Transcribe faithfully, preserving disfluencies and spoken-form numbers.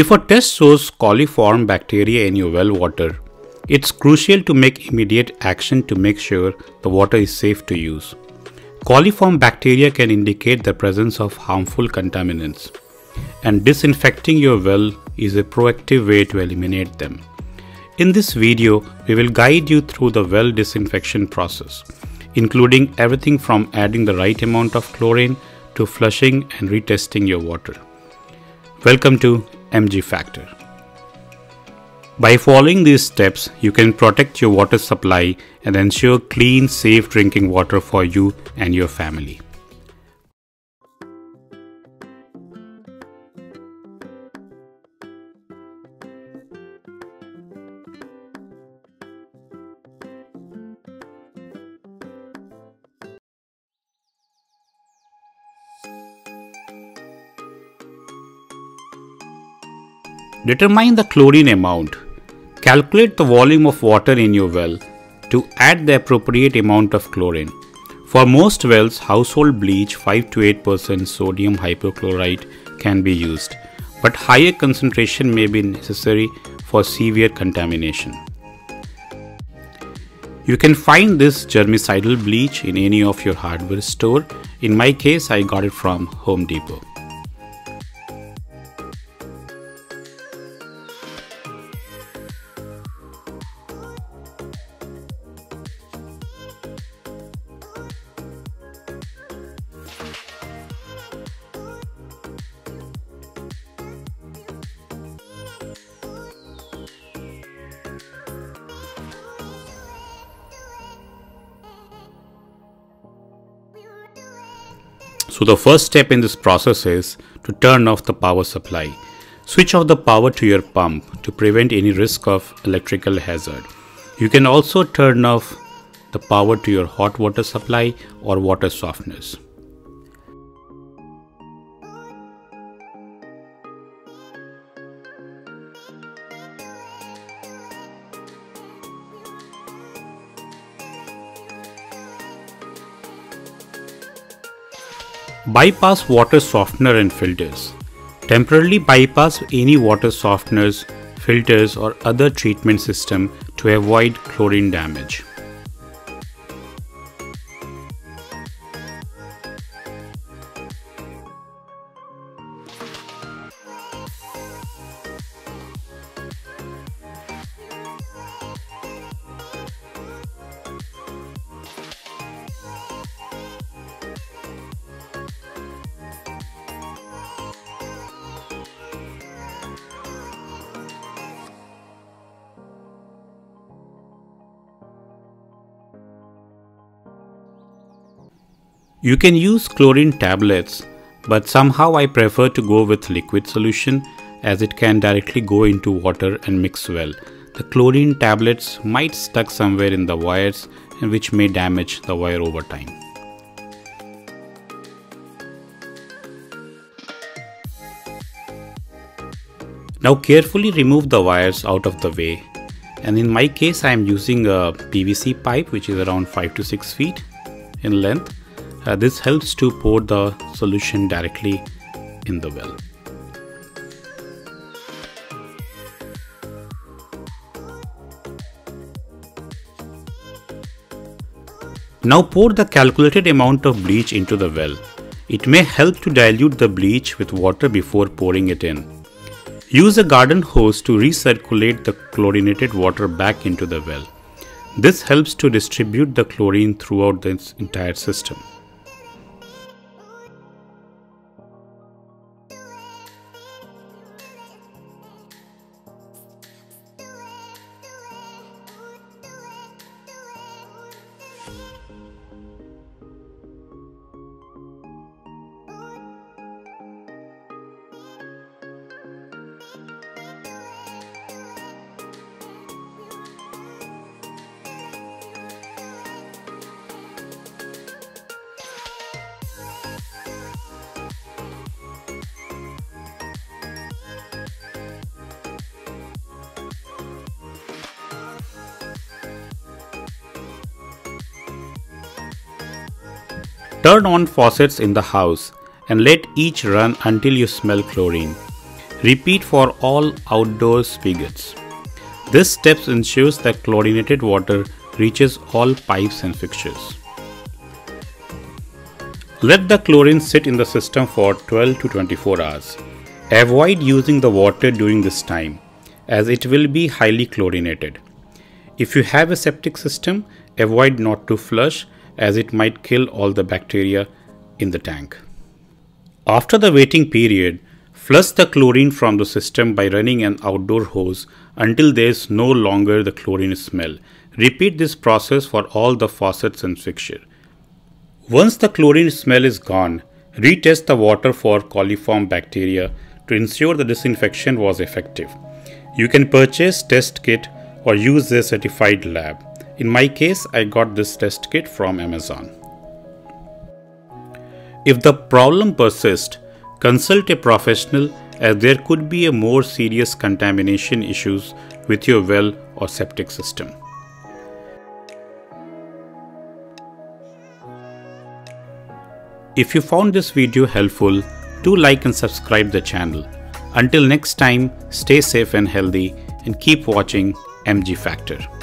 If a test shows coliform bacteria in your well water, it's crucial to make immediate action to make sure the water is safe to use. Coliform bacteria can indicate the presence of harmful contaminants, and disinfecting your well is a proactive way to eliminate them. In this video, we will guide you through the well disinfection process, including everything from adding the right amount of chlorine to flushing and retesting your water. Welcome to M G Factor. By following these steps, you can protect your water supply and ensure clean, safe drinking water for you and your family. Determine the chlorine amount. Calculate the volume of water in your well to add the appropriate amount of chlorine. For most wells, household bleach five to eight percent sodium hypochlorite can be used, but higher concentration may be necessary for severe contamination. You can find this germicidal bleach in any of your hardware store. In my case, I got it from Home Depot. So the first step in this process is to turn off the power supply. Switch off the power to your pump to prevent any risk of electrical hazard. You can also turn off the power to your hot water supply or water softeners. Bypass water softener and filters. Temporarily bypass any water softeners, filters or other treatment system to avoid chlorine damage. You can use chlorine tablets, but somehow I prefer to go with liquid solution as it can directly go into water and mix well. The chlorine tablets might stuck somewhere in the wires and which may damage the wire over time. Now carefully remove the wires out of the way, and in my case I am using a P V C pipe which is around five to six feet in length. Uh, this helps to pour the solution directly in the well. Now pour the calculated amount of bleach into the well. It may help to dilute the bleach with water before pouring it in. Use a garden hose to recirculate the chlorinated water back into the well. This helps to distribute the chlorine throughout the entire system. Turn on faucets in the house and let each run until you smell chlorine. Repeat for all outdoor spigots. This step ensures that chlorinated water reaches all pipes and fixtures. Let the chlorine sit in the system for twelve to twenty-four hours. Avoid using the water during this time, as it will be highly chlorinated. If you have a septic system, avoid not to flush, as it might kill all the bacteria in the tank. After the waiting period, flush the chlorine from the system by running an outdoor hose until there is no longer the chlorine smell. Repeat this process for all the faucets and fixture. Once the chlorine smell is gone, retest the water for coliform bacteria to ensure the disinfection was effective. You can purchase test kit or use a certified lab. In my case, I got this test kit from Amazon. If the problem persists, consult a professional, as there could be a more serious contamination issues with your well or septic system. If you found this video helpful, do like and subscribe the channel. Until next time, stay safe and healthy and keep watching M G Factor.